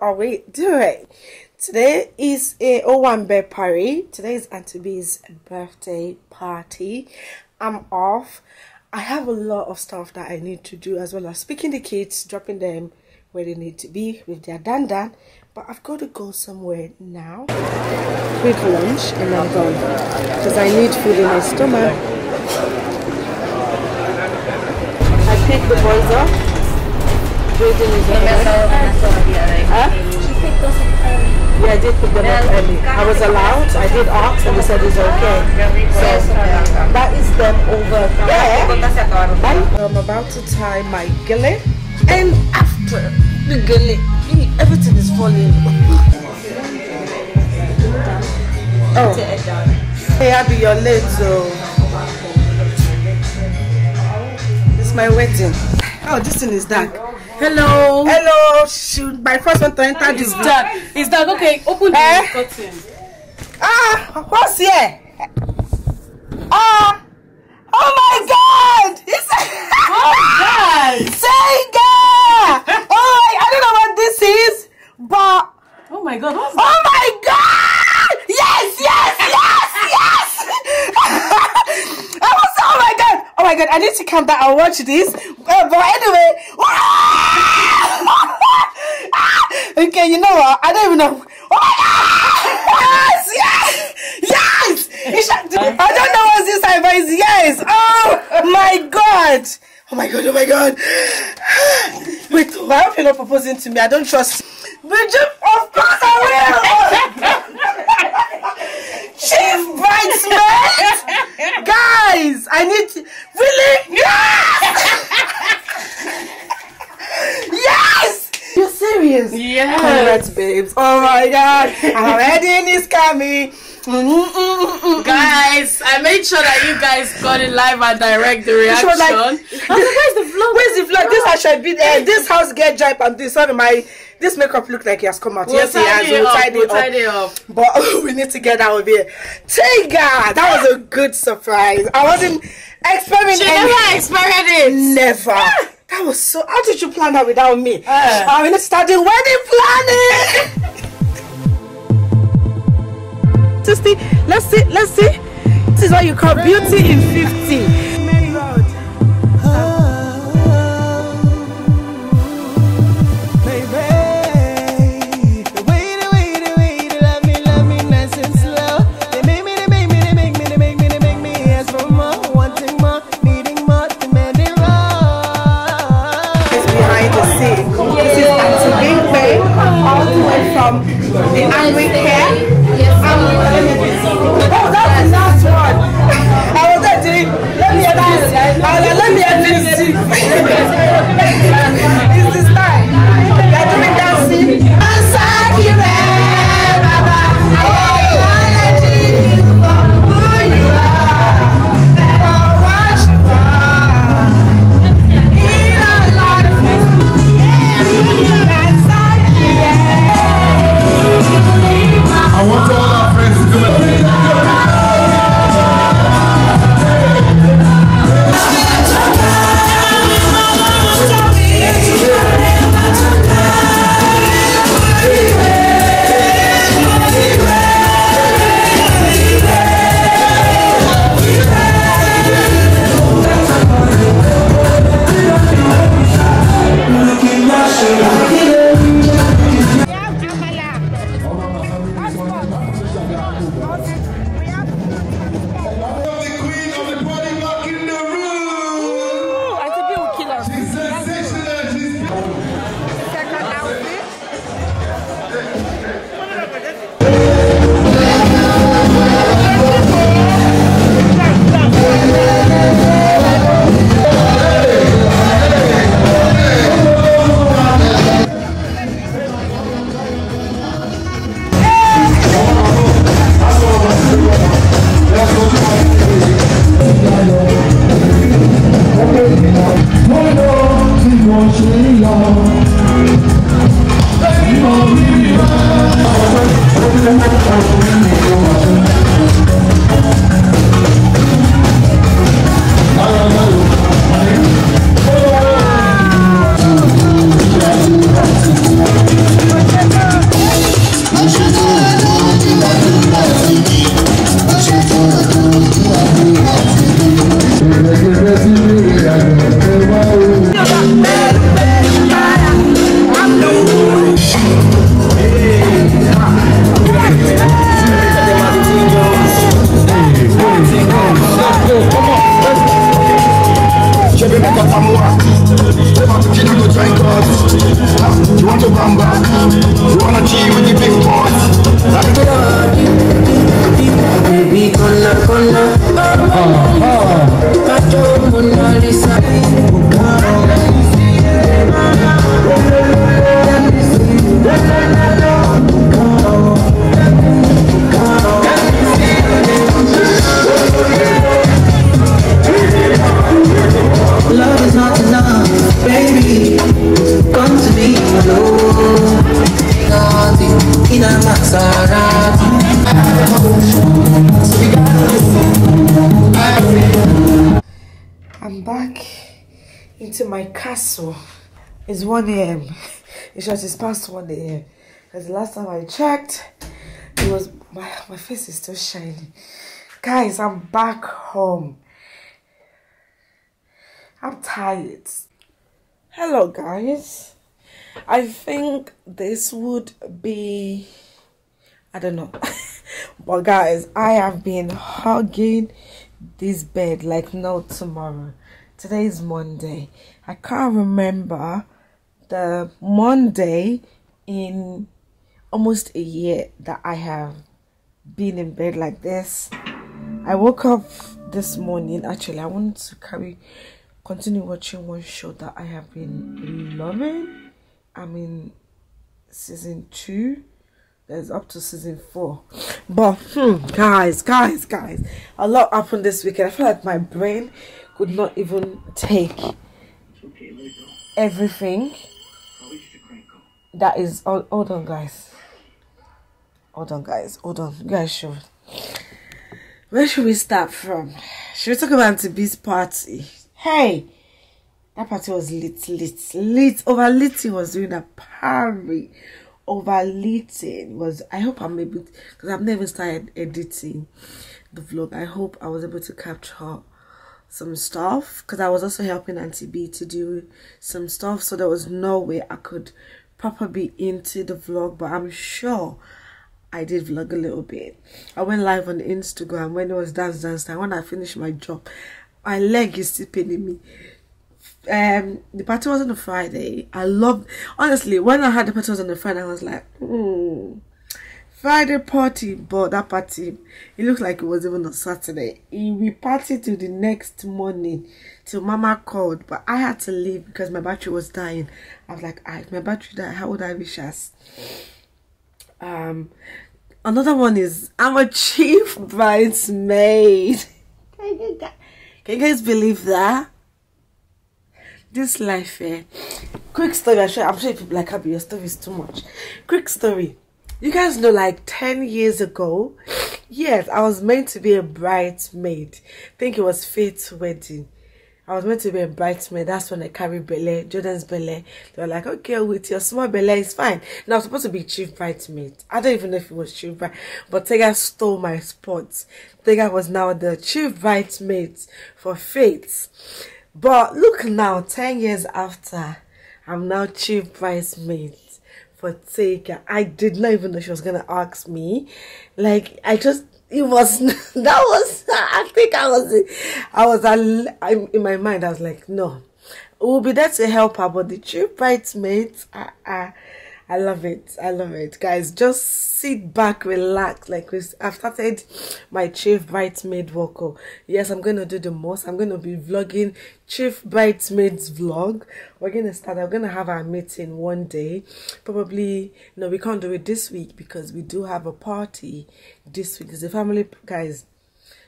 How are we doing? Today is a Owambe party. Today is Auntie B's birthday party. I'm off. I have a lot of stuff that I need to do, as well as picking the kids, dropping them where they need to be with their dandan. But I've got to go somewhere now. Quick lunch and I'm gone because I need food in my stomach. I picked the boys up. Jordan is okay. Yeah, I did pick them up early. I was allowed, I did ask and they said it's okay. So that is them over there. I'm about to tie my gele, and after the gele, everything is falling. Oh, hey, Abby, you're late, so it's my wedding. Oh, this thing is dark. Hello. Hello. Shoot, my first one to enter this dark. It's dark. Okay, open the curtain. Ah, what's here? Ah, oh my God! It's Tega. Oh, I don't know what this is, but oh my God, what's that? Oh my God! Yes, yes, yes, yes! I was oh my God. Oh my God, I need to come back and watch this. But anyway, okay, you know what? I don't even know. Oh my God! Yes, yes, yes! I don't know what's inside, but it's yes. Oh my God! Oh my God! Oh my God! Wait, why are you not proposing to me? I don't trust. Would you? Of course I will. Chief Bright Smith, guys, I need to really. Yes! Yes! You're serious? Yeah. Congrats, babes. Oh my God. Our wedding is coming. Guys, I made sure that you guys got it live and direct the reaction. She was like, where's the vlog? Where's the vlog? This I should be there. This house get dry and this one of my this makeup look like he has come out. We'll yes, he has. We'll tidy it up. But we need to get out of here. Tega! That was a good surprise. I wasn't expecting it. She never expected it. Never. That was so. How did you plan that without me? I mean, starting wedding planning. Sister, let's see, let's see. This is what you call beauty in 50. Let me to my castle. It's 1 AM. It's just it's past 1 AM. Because the last time I checked, it was my face is still shining. Guys, I'm back home. I'm tired. Hello guys. I think this would be, I don't know. But guys, I have been hugging this bed like no tomorrow. Today is Monday. I can't remember the Monday in almost a year that I have been in bed like this. I woke up this morning. Actually, I wanted to continue watching one show that I have been loving. I'm in season 2. There's up to season 4. But guys, a lot happened this weekend. I feel like my brain could not even take everything that is. Hold on guys, you guys should. Where should we start from? Should we talk about Auntie B's party? Hey, that party was lit. Overlitting was doing a party. Overlitting was, I hope I'm able, because I've never started editing the vlog. I hope I was able to capture some stuff, because I was also helping Auntie B to do some stuff, so there was no way I could properly be into the vlog, but I'm sure I did vlog a little bit. I went live on Instagram when it was dance time. When I finished my job, my leg is still paining me. The party was on a Friday. I loved, honestly, when I had the party was on a Friday, I was like, Friday party. But that party, it looked like it was even on Saturday. We partied till the next morning, till Mama called. But I had to leave because my battery was dying. I was like, if my battery died, how would I be shas? Another one is, I'm a Chief Bright Smith. Can you guys believe that? This life, eh? Quick story, I'm sure people like Abby, your story is too much. Quick story. You guys know, like 10 years ago, yes, I was meant to be a bridesmaid. I think it was Faith's wedding. I was meant to be a bridesmaid. That's when I carried Bele, Jordan's Bele. They were like, okay, with your small Bele, it's fine. Now I was supposed to be Chief Bridesmaid. I don't even know if it was Chief Bride, but Tega stole my spot. Tega was now the Chief Bridesmaid for Faith. But look now, 10 years after, I'm now Chief Bridesmaid for Tega. I did not even know she was going to ask me. Like, I just, it was, that was, I think in my mind, I was like, no. We'll be there to help her, but the Chief Bridesmaid, I love it. I love it. Guys, just sit back, relax. Like, I've started my Chief Bridesmaid vocal. Yes, I'm going to do the most. I'm going to be vlogging Chief Bridesmaid's vlog. We're going to start. I'm going to have our meeting one day. Probably, no, we can't do it this week because we do have a party this week. It's a family, guys.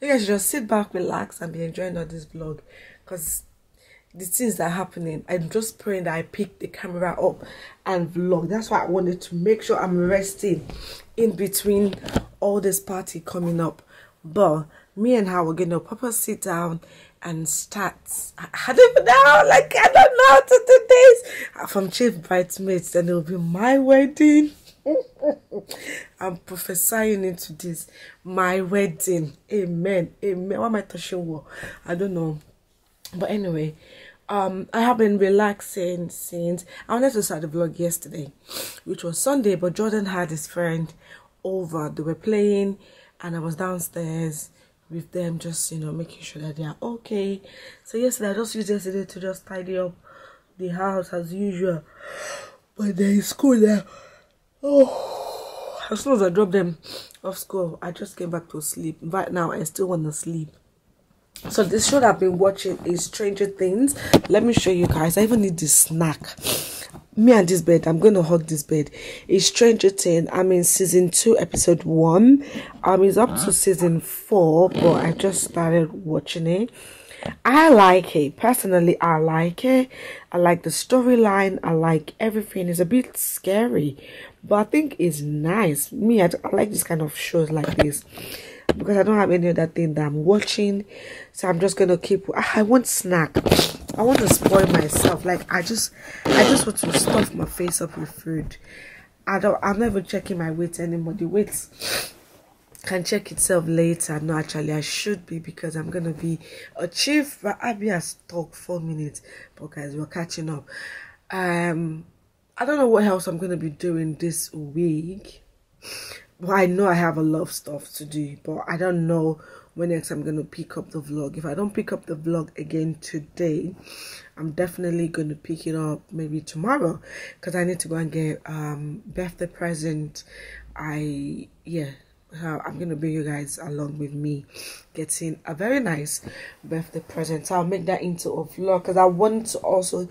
You guys should just sit back, relax, and be enjoying all this vlog. Because the things that are happening, I'm just praying that I pick the camera up and vlog. That's why I wanted to make sure I'm resting in between all this party coming up. But me and her, we're gonna proper sit down and start. I don't even know, like, I don't know how to do this. From Chief Bridesmaids, then it'll be my wedding. I'm prophesying into this, my wedding. Amen, amen. What am I touching wall? I don't know. But anyway, I have been relaxing since. I wanted to start the vlog yesterday, which was Sunday, but Jordan had his friend over. They were playing, and I was downstairs with them, just, you know, making sure that they are okay. So yesterday, I just used yesterday to just tidy up the house as usual. But there is school there. Oh, as soon as I dropped them off school, I just came back to sleep. Right now, I still want to sleep. So this show that I've been watching is Stranger Things. Let me show you guys. I even need this snack. Me and this bed. I'm going to hug this bed. It's Stranger Things. I'm in season 2, episode 1. It's up to season 4, but I just started watching it. I like it. Personally, I like it. I like the storyline. I like everything. It's a bit scary, but I think it's nice. Me, I like this kind of shows like this, because I don't have any other thing that I'm watching. So I'm just going to keep. I want snack. I want to spoil myself. Like I just want to stuff my face up with food. I'm not even checking my weight anymore. The weight can check itself later. No, actually I should be, because I'm gonna be a chief, but I'll be a talk 4 minutes. But guys, we're catching up. I don't know what else I'm gonna be doing this week. Well, I know I have a lot of stuff to do, but I don't know when next I'm gonna pick up the vlog. If I don't pick up the vlog again today, I'm definitely gonna pick it up maybe tomorrow, because I need to go and get birthday present. I'm gonna bring you guys along with me getting a very nice birthday present. So I'll make that into a vlog, because I want to also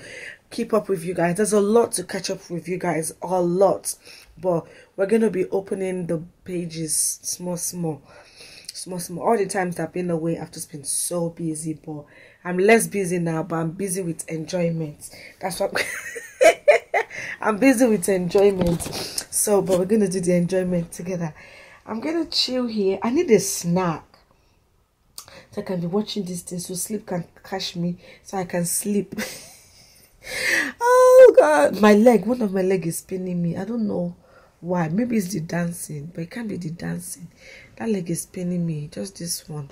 keep up with you guys. There's a lot to catch up with you guys, a lot, but we're gonna be opening the pages small. All the times I've been away, I've just been so busy, but I'm less busy now. But I'm busy with enjoyment. That's what I'm busy with, enjoyment. So, but we're gonna do the enjoyment together. I'm gonna chill here. I need a snack so I can be watching this thing, so sleep can catch me, so I can sleep. Oh God, my leg, one of my leg is spinning me. I don't know why. Maybe it's the dancing, but it can't be the dancing. That leg is spinning me, just this one.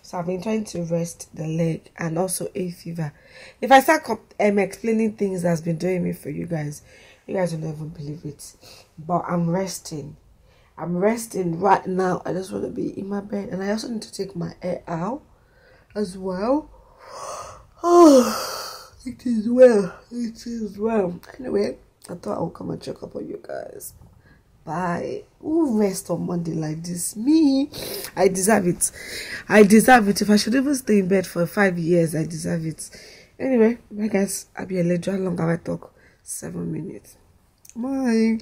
So I've been trying to rest the leg, and also a fever. If I start explaining things that's been doing me for you guys will never believe it. But I'm resting. I'm resting right now. I just want to be in my bed, and I also need to take my hair out as well. Oh, it is well. It is well. Anyway, I thought I would come and check up on you guys. Bye. Who rest on Monday like this? Me. I deserve it. I deserve it. If I should even stay in bed for 5 years, I deserve it. Anyway, my guys, I'll be a legend. How long have I talked? 7 minutes. Bye.